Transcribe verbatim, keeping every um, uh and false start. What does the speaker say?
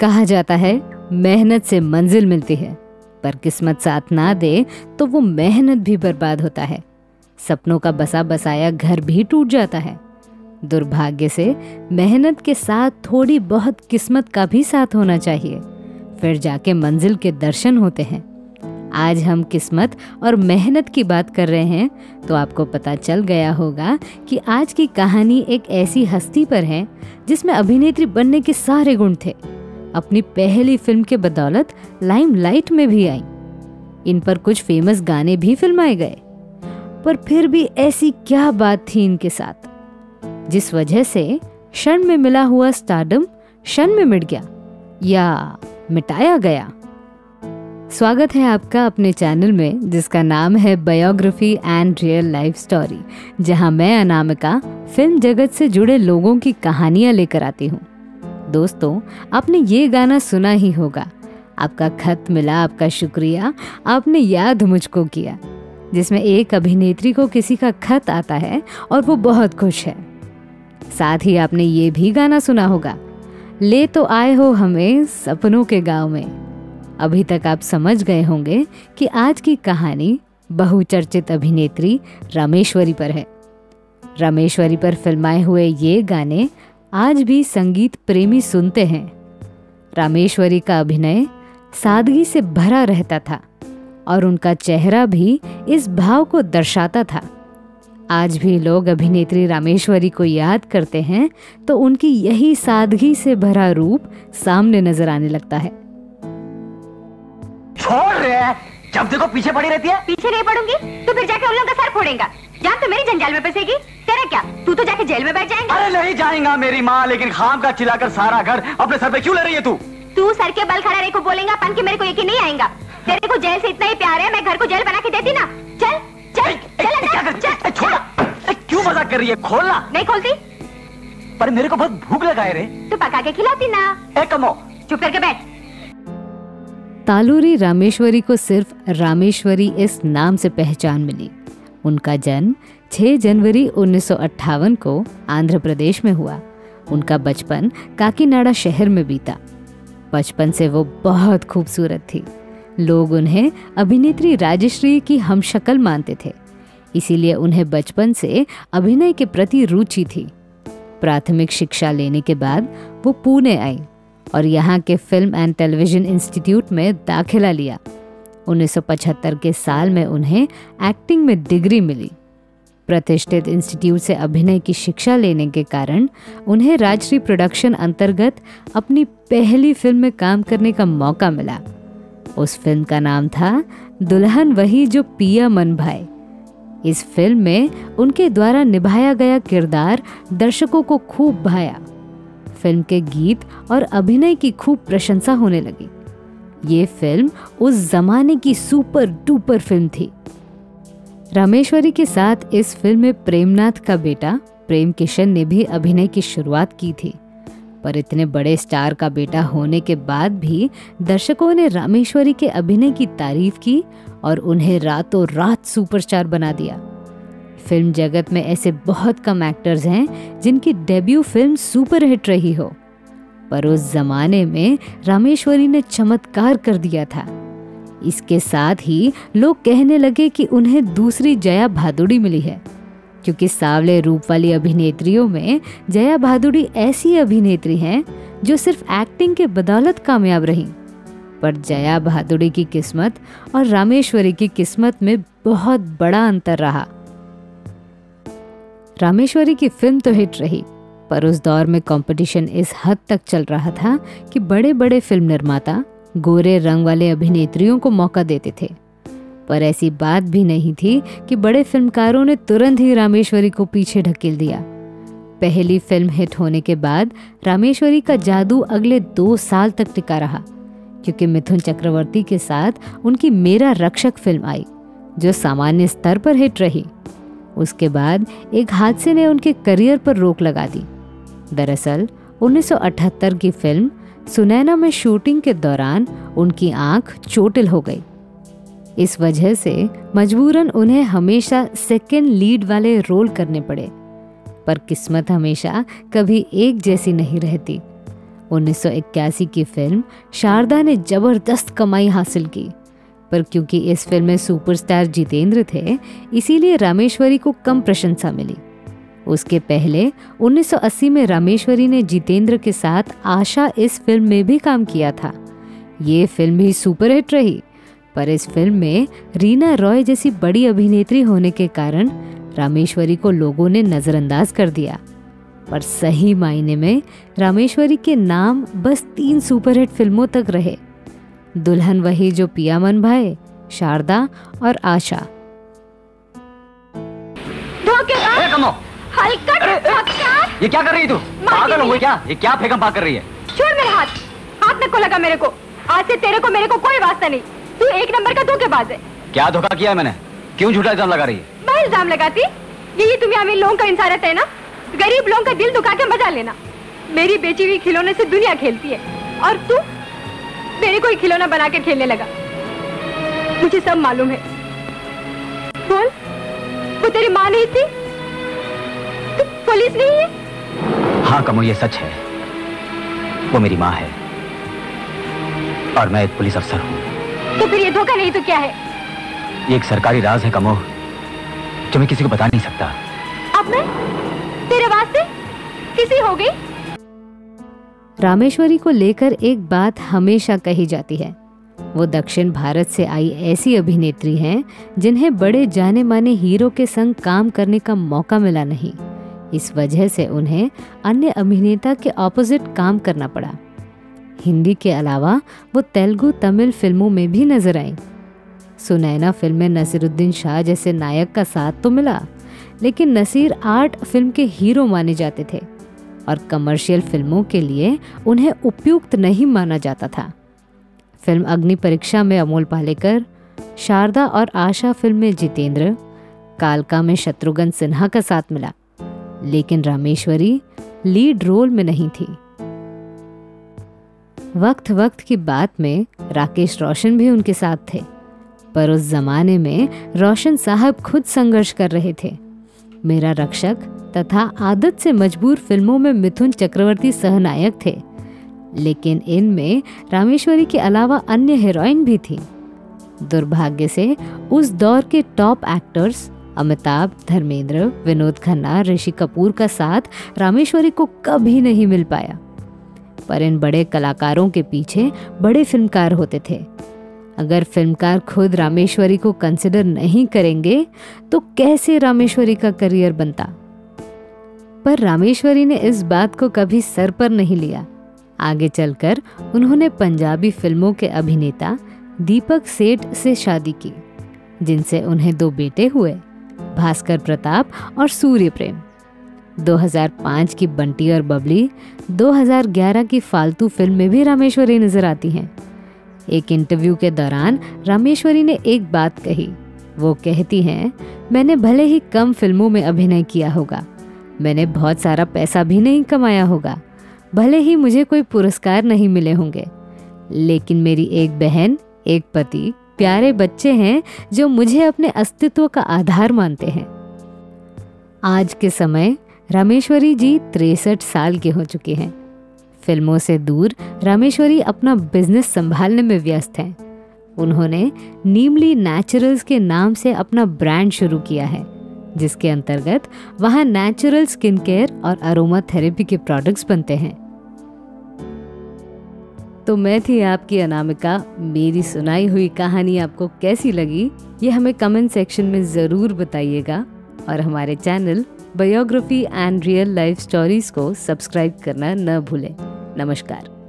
कहा जाता है मेहनत से मंजिल मिलती है, पर किस्मत साथ ना दे तो वो मेहनत भी बर्बाद होता है। सपनों का बसा बसाया घर भी टूट जाता है। दुर्भाग्य से मेहनत के साथ थोड़ी बहुत किस्मत का भी साथ होना चाहिए, फिर जाके मंजिल के दर्शन होते हैं। आज हम किस्मत और मेहनत की बात कर रहे हैं तो आपको पता चल गया होगा कि आज की कहानी एक ऐसी हस्ती पर है जिसमें अभिनेत्री बनने के सारे गुण थे। अपनी पहली फिल्म के बदौलत लाइमलाइट में भी आई। इन पर कुछ फेमस गाने भी फिल्माए गए, पर फिर भी ऐसी क्या बात थी इनके साथ जिस वजह से क्षण में मिला हुआ स्टारडम क्षण में मिट गया या मिटाया गया। स्वागत है आपका अपने चैनल में जिसका नाम है biography and real life story, जहां मैं अनामिका फिल्म जगत से जुड़े लोगों की कहानियां लेकर आती हूं। दोस्तों, आपने ये गाना सुना ही होगा, आपका खत मिला, आपका शुक्रिया, आपने याद मुझको किया, जिसमें एक अभिनेत्री को किसी का खत आता है और वो बहुत खुश है। साथ ही आपने ये भी गाना सुना होगा, ले तो आए हो हमें सपनों के गाँव में। अभी तक आप समझ गए होंगे कि आज की कहानी बहुचर्चित अभिनेत्री रामेश्वरी पर है। रामेश्वरी पर फिल्माए हुए ये गाने आज भी संगीत प्रेमी सुनते हैं। रामेश्वरी का अभिनय सादगी से भरा रहता था और उनका चेहरा भी इस भाव को दर्शाता था। आज भी लोग अभिनेत्री रामेश्वरी को याद करते हैं तो उनकी यही सादगी से भरा रूप सामने नजर आने लगता है। छोड़ रहे हैं, जब देखो पीछे पड़ी रहती है। पीछे नहीं पड़ूंगी तो फिर जाके उन लोगों का सर फोड़ेगा। जान तो मेरी जंजाल में फंसेगी, तेरा क्या, तू तो जाके जेल में बैठ जाएगा। अरे नहीं जाएगा मेरी माँ, लेकिन खाम का चिल्लाकर सारा घर अपने सर पे क्यों ले रही है तू? तू सर के बल खड़ा रहने को बोलेगा, पन के मेरे को यकीन नहीं आएगा। तेरे को जेल से इतना ही प्यार है, मैं घर को जेल बना के देती ना। चल चल चल, छोड़, क्यों मजाक कर रही है, खोलना। नहीं खोलती, पर मेरे को बहुत भूख लगा है रे। तू पका के खिलाती ना। कमो, चुप करके बैठ। तालूरी रामेश्वरी को सिर्फ रामेश्वरी इस नाम से पहचान मिली। उनका जन्म छह जनवरी उन्नीस सौ अट्ठावन को आंध्र प्रदेश में हुआ। उनका बचपन काकीनाडा शहर में बीता। बचपन से वो बहुत खूबसूरत थी। लोग उन्हें अभिनेत्री राजश्री की हमशक्ल मानते थे, इसीलिए उन्हें बचपन से अभिनय के प्रति रुचि थी। प्राथमिक शिक्षा लेने के बाद वो पुणे आई और यहाँ के फिल्म एंड टेलीविज़न इंस्टीट्यूट में दाखिला लिया। उन्नीस सौ पचहत्तर के साल में उन्हें एक्टिंग में डिग्री मिली। प्रतिष्ठित इंस्टीट्यूट से अभिनय की शिक्षा लेने के कारण उन्हें राजश्री प्रोडक्शन अंतर्गत अपनी पहली फिल्म में काम करने का मौका मिला। उस फिल्म का नाम था दुल्हन वही जो पिया मन भाये। इस फिल्म में उनके द्वारा निभाया गया किरदार दर्शकों को खूब भाया। फिल्म के गीत और अभिनय की खूब प्रशंसा होने लगी। ये फिल्म उस जमाने की सुपर डुपर फिल्म थी। रामेश्वरी के साथ इस फिल्म में प्रेमनाथ का बेटा प्रेम किशन ने भी अभिनय की शुरुआत की थी, पर इतने बड़े स्टार का बेटा होने के बाद भी दर्शकों ने रामेश्वरी के अभिनय की तारीफ की और उन्हें रातों रात सुपरस्टार बना दिया। फिल्म जगत में ऐसे बहुत कम एक्टर्स हैं जिनकी डेब्यू फिल्म सुपरहिट रही हो, पर उस जमाने में रामेश्वरी ने चमत्कार कर दिया था। इसके साथ ही लोग कहने लगे कि उन्हें दूसरी जया भादुड़ी मिली है, क्योंकि सांवले रूप वाली अभिनेत्रियों में जया भादुड़ी ऐसी अभिनेत्री हैं जो सिर्फ एक्टिंग के बदौलत कामयाब रहीं। पर जया भादुड़ी की किस्मत और रामेश्वरी की किस्मत में बहुत बड़ा अंतर रहा। रामेश्वरी की फिल्म तो हिट रही, पर उस दौर में कंपटीशन इस हद तक चल रहा था कि बड़े बड़े फिल्म निर्माता गोरे रंग वाले अभिनेत्रियों को मौका देते थे। पर ऐसी बात भी नहीं थी कि बड़े फिल्मकारों ने तुरंत ही रामेश्वरी को पीछे ढकेल दिया। पहली फिल्म हिट होने के बाद रामेश्वरी का जादू अगले दो साल तक टिका रहा, क्योंकि मिथुन चक्रवर्ती के साथ उनकी मेरा रक्षक फिल्म आई जो सामान्य स्तर पर हिट रही। उसके बाद एक हादसे ने उनके करियर पर रोक लगा दी। दरअसल उन्नीस सौ अठहत्तर की फिल्म सुनैना में शूटिंग के दौरान उनकी आंख चोटिल हो गई। इस वजह से मजबूरन उन्हें हमेशा सेकेंड लीड वाले रोल करने पड़े, पर किस्मत हमेशा कभी एक जैसी नहीं रहती। उन्नीस सौ इक्यासी की फिल्म शारदा ने जबरदस्त कमाई हासिल की, पर क्योंकि इस फिल्म में सुपरस्टार जितेंद्र थे इसीलिए रामेश्वरी को कम प्रशंसा मिली। उसके पहले उन्नीस सौ अस्सी में रामेश्वरी ने जितेंद्र के साथ आशा इस फिल्म में भी काम किया था। ये फिल्म भी सुपरहिट रही, पर इस फिल्म में रीना रॉय जैसी बड़ी अभिनेत्री होने के कारण रामेश्वरी को लोगों ने नज़रअंदाज कर दिया। पर सही मायने में रामेश्वरी के नाम बस तीन सुपरहिट फिल्मों तक रहे, दुल्हन वही जो पिया मन भाये, शारदा और आशा। अरे ये क्या कर रही तू? पागल हो गई क्या? ये क्या फेंका पाक कर रही है? छोड़ मेरे हाथ, हाथ न को लगा मेरे को। आज से तेरे को मेरे को कोई वास्ता नहीं। तू एक नंबर का धोखेबाज है। क्या धोखा किया है मैंने? क्यों झूठा इल्जाम लगा रही है? मैं इल्जाम लगाती? यही तुम्हें अमीर लोगों का इंसानियत है ना? गरीब लोगों का दिल दुखा के मजा लेना। मेरी बेची हुई खिलौने से दुनिया खेलती है और तू मेरे को ही खिलौना बना के खेलने लगा। मुझे सब मालूम है। बोल, वो तेरी माँ नहीं थी? तू पुलिस नहीं है? हाँ कमो, ये सच है, वो मेरी माँ है और मैं एक पुलिस अफसर हूँ। तो फिर ये धोखा नहीं तो क्या है? ये एक सरकारी राज है कमो, जो मैं किसी को बता नहीं सकता। अब मैं तेरे वास्ते किसी हो गई? रामेश्वरी को लेकर एक बात हमेशा कही जाती है, वो दक्षिण भारत से आई ऐसी अभिनेत्री हैं जिन्हें बड़े जाने माने हीरो के संग काम करने का मौका मिला नहीं। इस वजह से उन्हें अन्य अभिनेता के ऑपोजिट काम करना पड़ा। हिंदी के अलावा वो तेलुगु तमिल फिल्मों में भी नजर आई। सुनैना फिल्म में नसीरुद्दीन शाह जैसे नायक का साथ तो मिला, लेकिन नसीर आर्ट फिल्म के हीरो माने जाते थे और कमर्शियल फिल्मों के लिए उन्हें उपयुक्त नहीं माना जाता था। फिल्म अग्नि परीक्षा में अमोल पालेकर, शारदा और आशा फिल्म में जितेंद्र, कालका में शत्रुघ्न सिन्हा का साथ मिला, लेकिन रामेश्वरी लीड रोल में नहीं थी। वक्त वक्त की बात में राकेश रोशन भी उनके साथ थे, पर उस जमाने में रोशन साहब खुद संघर्ष कर रहे थे। मेरा रक्षक तथा आदत से मजबूर फिल्मों में मिथुन चक्रवर्ती सहनायक थे, लेकिन इनमें रामेश्वरी के अलावा अन्य हीरोइन भी थीं। दुर्भाग्य से उस दौर के टॉप एक्टर्स अमिताभ, धर्मेंद्र, विनोद खन्ना, ऋषि कपूर का साथ रामेश्वरी को कभी नहीं मिल पाया। पर इन बड़े कलाकारों के पीछे बड़े फिल्मकार होते थे। अगर फिल्मकार खुद रामेश्वरी को कंसिडर नहीं करेंगे तो कैसे रामेश्वरी का करियर बनता? पर रामेश्वरी ने इस बात को कभी सर पर नहीं लिया। आगे चलकर उन्होंने पंजाबी फिल्मों के अभिनेता दीपक सेठ से शादी की, जिनसे उन्हें दो बेटे हुए, भास्कर प्रताप और सूर्यप्रेम। दो हज़ार पाँच की बंटी और बबली, दो हज़ार ग्यारह की फालतू फिल्म में भी रामेश्वरी नजर आती हैं। एक इंटरव्यू के दौरान रामेश्वरी ने एक बात कही। वो कहती हैं, मैंने भले ही कम फिल्मों में अभिनय किया होगा, मैंने बहुत सारा पैसा भी नहीं कमाया होगा, भले ही मुझे कोई पुरस्कार नहीं मिले होंगे, लेकिन मेरी एक बहन, एक पति, प्यारे बच्चे हैं जो मुझे अपने अस्तित्व का आधार मानते हैं। आज के समय रामेश्वरी जी तिरसठ साल के हो चुके हैं। फिल्मों से दूर रामेश्वरी अपना बिजनेस संभालने में व्यस्त हैं। उन्होंने नीमली नेचुरल्स के नाम से अपना ब्रांड शुरू किया है, जिसके अंतर्गत वहां नेचुरल स्किन केयर और अरोमा थेरेपी के प्रोडक्ट्स बनते हैं। तो मैं थी आपकी अनामिका। मेरी सुनाई हुई कहानी आपको कैसी लगी, ये हमें कमेंट सेक्शन में ज़रूर बताइएगा और हमारे channel biography and real life stories को सब्सक्राइब करना न भूलें। नमस्कार।